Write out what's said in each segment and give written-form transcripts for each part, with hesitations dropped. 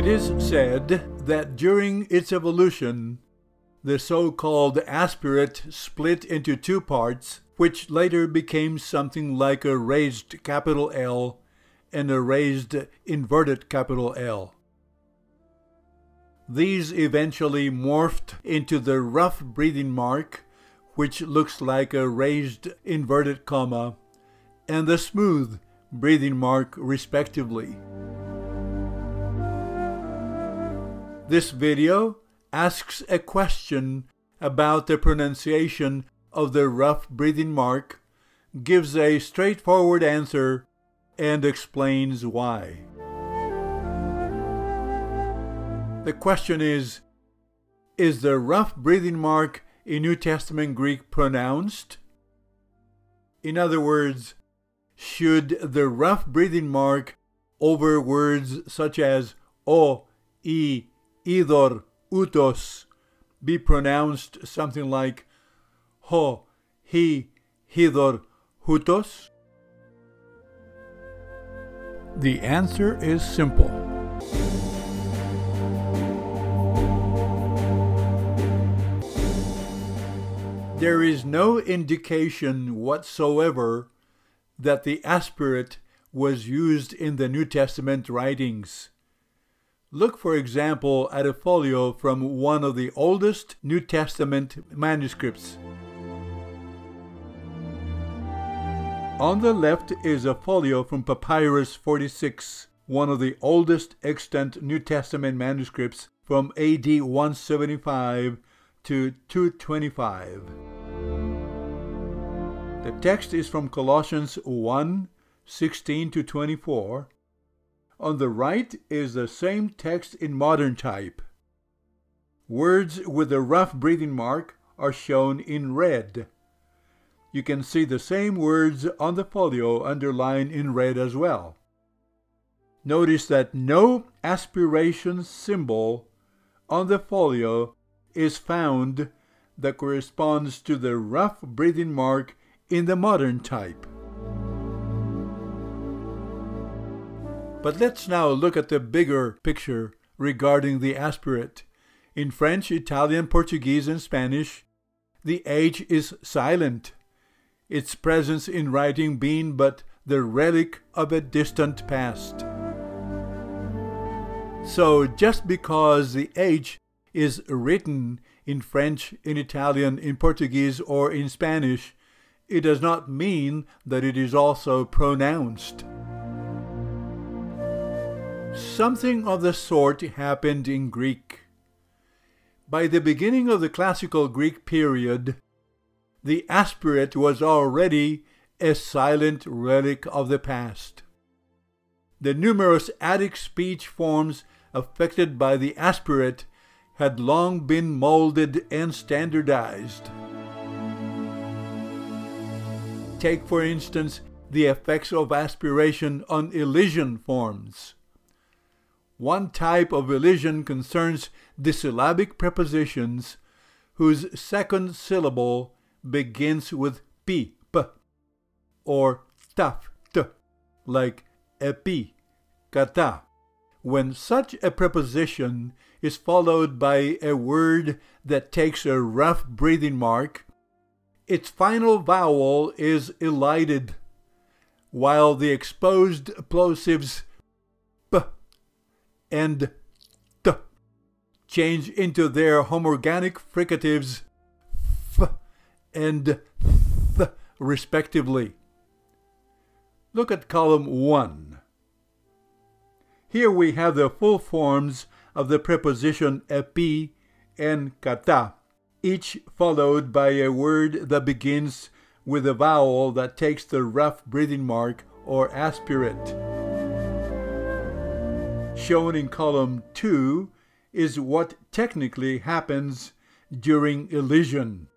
It is said that during its evolution, the so-called aspirate split into two parts, which later became something like a raised capital L and a raised inverted capital L. These eventually morphed into the rough breathing mark, which looks like a raised inverted comma, and the smooth breathing mark respectively. This video asks a question about the pronunciation of the rough breathing mark, gives a straightforward answer, and explains why. The question is the rough breathing mark in New Testament Greek pronounced? In other words, should the rough breathing mark over words such as o, e, idor, utos be pronounced something like ho, hi, hidor, hutos? The answer is simple. There is no indication whatsoever that the aspirate was used in the New Testament writings. Look, for example, at a folio from one of the oldest New Testament manuscripts. On the left is a folio from Papyrus 46, one of the oldest extant New Testament manuscripts from AD 175 to 225. The text is from Colossians 1:16–24. On the right is the same text in modern type. Words with the rough breathing mark are shown in red. You can see the same words on the folio underlined in red as well. Notice that no aspiration symbol on the folio is found that corresponds to the rough breathing mark in the modern type. But let's now look at the bigger picture regarding the aspirate. In French, Italian, Portuguese, and Spanish, the H is silent, its presence in writing being but the relic of a distant past. So just because the H is written in French, in Italian, in Portuguese, or in Spanish, it does not mean that it is also pronounced. Something of the sort happened in Greek. By the beginning of the classical Greek period, the aspirate was already a silent relic of the past. The numerous Attic speech forms affected by the aspirate had long been molded and standardized. Take, for instance, the effects of aspiration on elision forms. One type of elision concerns disyllabic prepositions whose second syllable begins with p, p, or taf, t, like epi, kata, when such a preposition is followed by a word that takes a rough breathing mark, its final vowel is elided, while the exposed plosives p and t change into their homorganic fricatives f and th respectively. Look at column 1. Here we have the full forms of the preposition epi and kata, each followed by a word that begins with a vowel that takes the rough breathing mark or aspirate. Shown in column 2 is what technically happens during elision,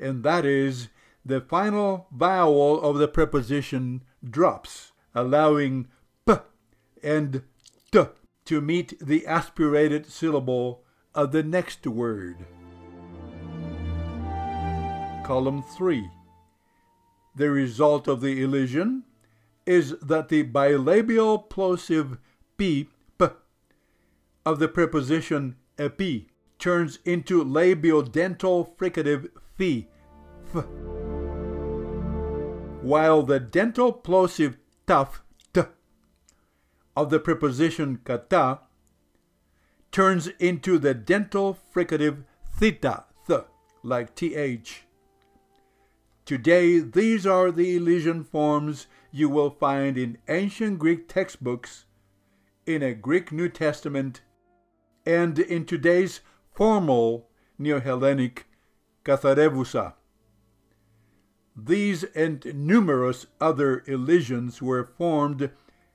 and that is the final vowel of the preposition drops, allowing p and t to meet the aspirated syllable of the next word. Column 3. The result of the elision is that the bilabial plosive p, p of the preposition epi turns into labiodental fricative thi, th, while the dental plosive taf, t, of the preposition kata turns into the dental fricative theta, th, like th. Today, these are the elision forms you will find in ancient Greek textbooks, in a Greek New Testament, and in today's formal Neo-Hellenic katharevousa. These and numerous other elisions were formed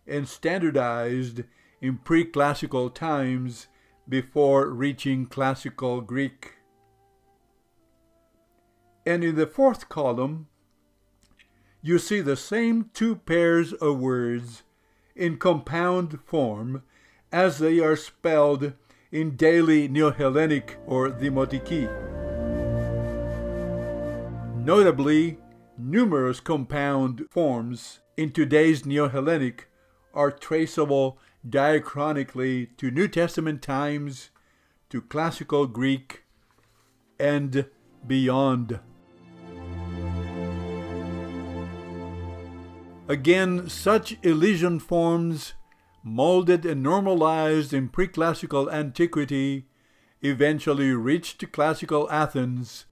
and standardized in pre-classical times before reaching classical Greek. And in the fourth column, you see the same two pairs of words in compound form as they are spelled in daily Neo-Hellenic or Demotiki. Notably, numerous compound forms in today's Neo-Hellenic are traceable diachronically to New Testament times, to classical Greek, and beyond. Again, such elision forms, molded and normalized in pre-classical antiquity, eventually reached classical Athens,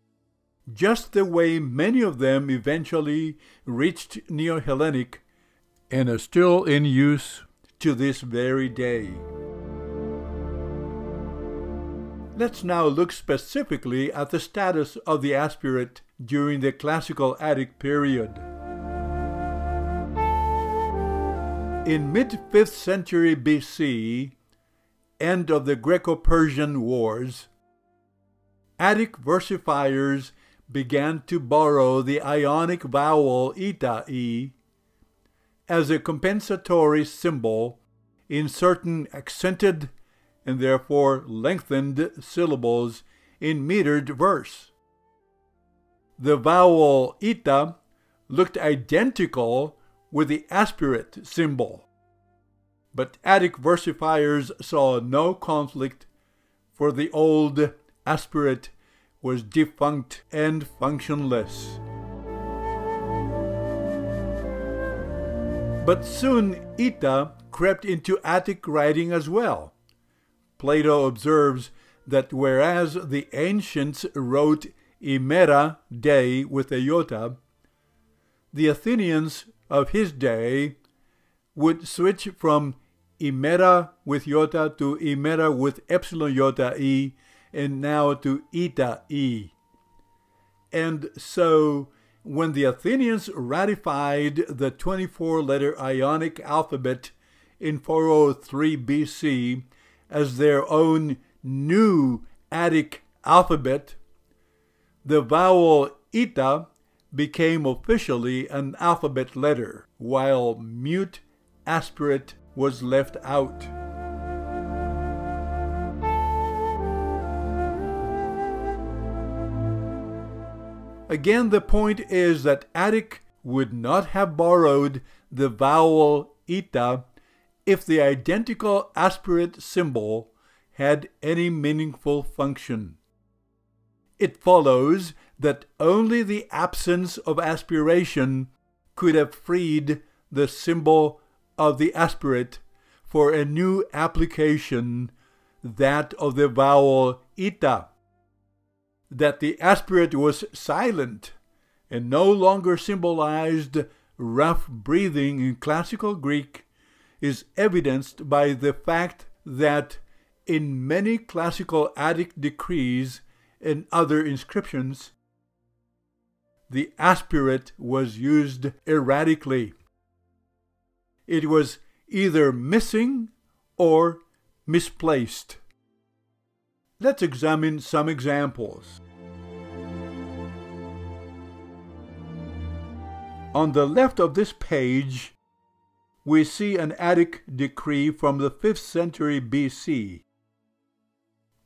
just the way many of them eventually reached Neo-Hellenic and are still in use to this very day. Let's now look specifically at the status of the aspirate during the classical Attic period. In mid-5th century BC, end of the Greco-Persian Wars, Attic versifiers began to borrow the Ionic vowel eta-e as a compensatory symbol in certain accented and therefore lengthened syllables in metered verse. The vowel eta looked identical with the aspirate symbol, but Attic versifiers saw no conflict, for the old aspirate was defunct and functionless. But soon eta crept into Attic writing as well. Plato observes that whereas the ancients wrote imera dei with a iota, the Athenians of his day would switch from imera with iota to imera with epsilon iota e, and now to eta e. And so, when the Athenians ratified the 24-letter Ionic alphabet in 403 BC as their own new Attic alphabet, the vowel eta became officially an alphabet letter, while mute aspirate was left out. Again, the point is that Attic would not have borrowed the vowel eta if the identical aspirate symbol had any meaningful function. It follows that only the absence of aspiration could have freed the symbol of the aspirate for a new application, that of the vowel eta. That the aspirate was silent and no longer symbolized rough breathing in classical Greek is evidenced by the fact that in many classical Attic decrees and other inscriptions, the aspirate was used erratically. It was either missing or misplaced. Let's examine some examples. On the left of this page, we see an Attic decree from the 5th century BC.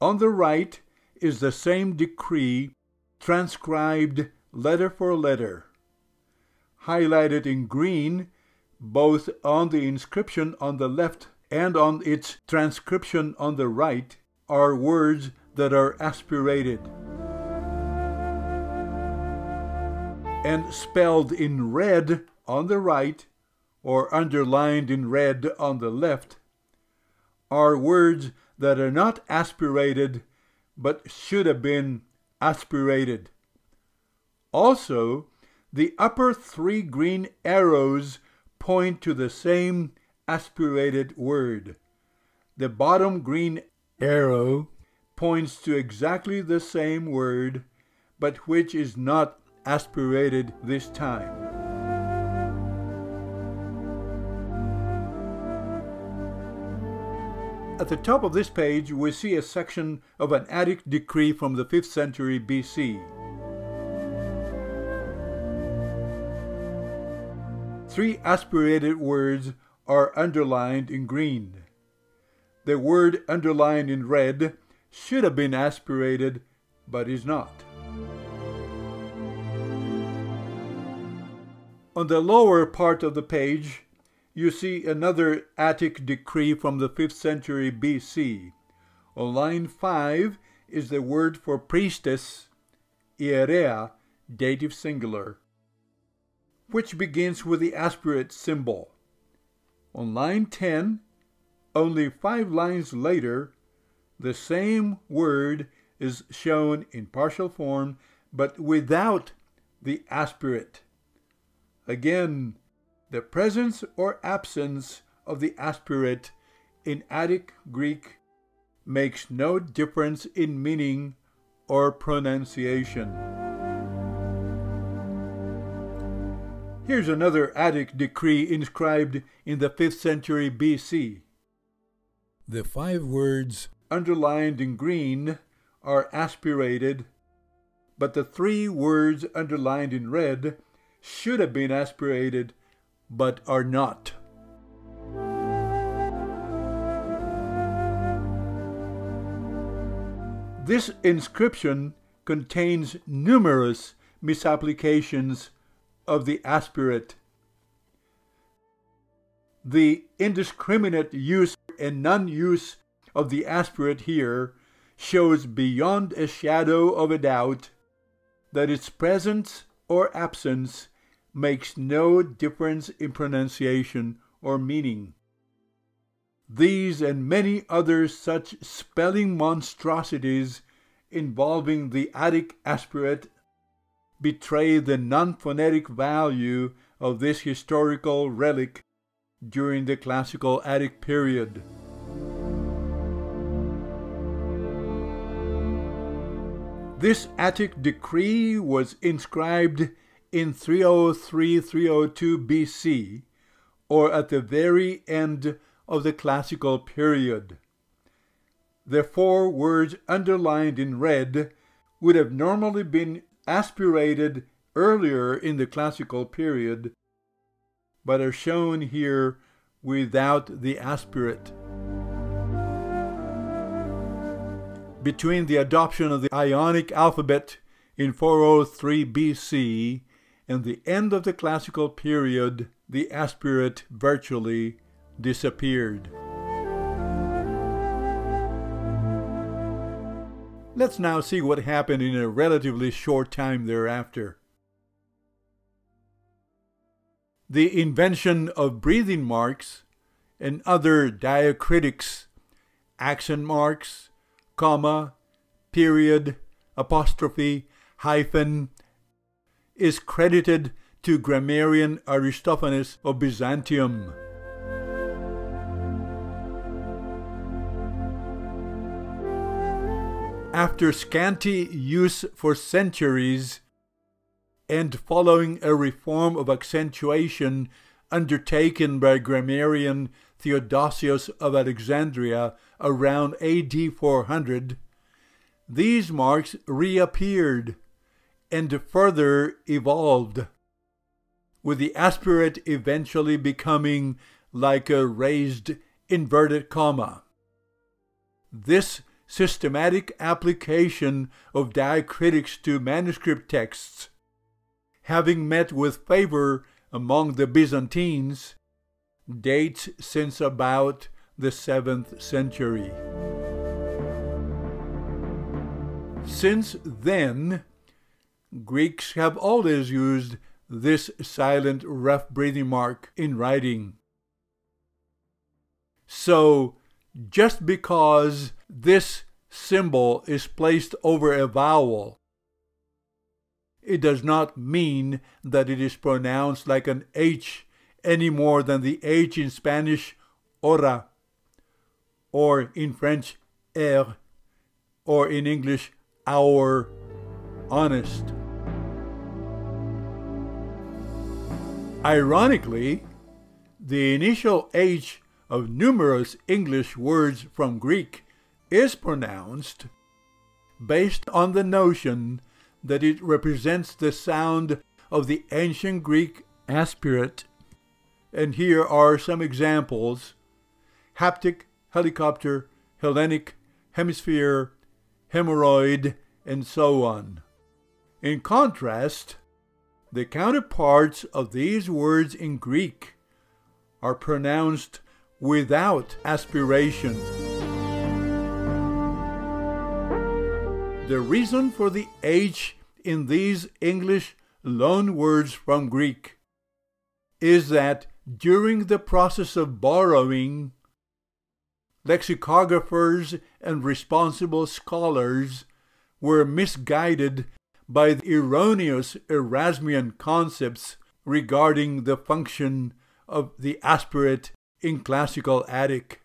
On the right is the same decree transcribed letter for letter, highlighted in green both on the inscription on the left and on its transcription on the right are words that are aspirated and spelled in red on the right, or underlined in red on the left, are words that are not aspirated but should have been aspirated. Also, the upper three green arrows point to the same aspirated word. The bottom green arrow points to exactly the same word, but which is not aspirated this time. At the top of this page, we see a section of an Attic decree from the 5th century BC. 3 aspirated words are underlined in green. The word underlined in red should have been aspirated, but is not. On the lower part of the page, you see another Attic decree from the 5th century BC. On line 5 is the word for priestess, hierea, dative singular, which begins with the aspirate symbol. On line 10, only 5 lines later, the same word is shown in partial form, but without the aspirate. Again, the presence or absence of the aspirate in Attic Greek makes no difference in meaning or pronunciation. Here's another Attic decree inscribed in the 5th century BC. The 5 words underlined in green are aspirated, but the 3 words underlined in red should have been aspirated, but are not. This inscription contains numerous misapplications of the aspirate. The indiscriminate use and non-use of the aspirate here shows beyond a shadow of a doubt that its presence or absence makes no difference in pronunciation or meaning. These and many other such spelling monstrosities involving the Attic aspirate betray the non-phonetic value of this historical relic during the classical Attic period. This Attic decree was inscribed in 303-302 BC, or at the very end of the classical period. The 4 words underlined in red would have normally been aspirated earlier in the classical period, but are shown here without the aspirate. Between the adoption of the Ionic alphabet in 403 BC and the end of the classical period, the aspirate virtually disappeared. Let's now see what happened in a relatively short time thereafter. The invention of breathing marks and other diacritics, accent marks, comma, period, apostrophe, hyphen, is credited to grammarian Aristophanes of Byzantium. After scanty use for centuries, and following a reform of accentuation undertaken by grammarian Theodosius of Alexandria around AD 400, these marks reappeared and further evolved, with the aspirate eventually becoming like a raised inverted comma. This systematic application of diacritics to manuscript texts, having met with favor among the Byzantines, dates since about the 7th century. Since then, Greeks have always used this silent rough breathing mark in writing. So, just because this symbol is placed over a vowel, it does not mean that it is pronounced like an H any more than the H in Spanish, ora, or in French, er, or in English, our, honest. Ironically, the initial H of numerous English words from Greek is pronounced based on the notion that it represents the sound of the ancient Greek aspirate. And here are some examples: haptic, helicopter, Hellenic, hemisphere, hemorrhoid, and so on. In contrast, the counterparts of these words in Greek are pronounced without aspiration. The reason for the H in these English loanwords from Greek is that during the process of borrowing, lexicographers and responsible scholars were misguided by the erroneous Erasmian concepts regarding the function of the aspirate in classical Attic.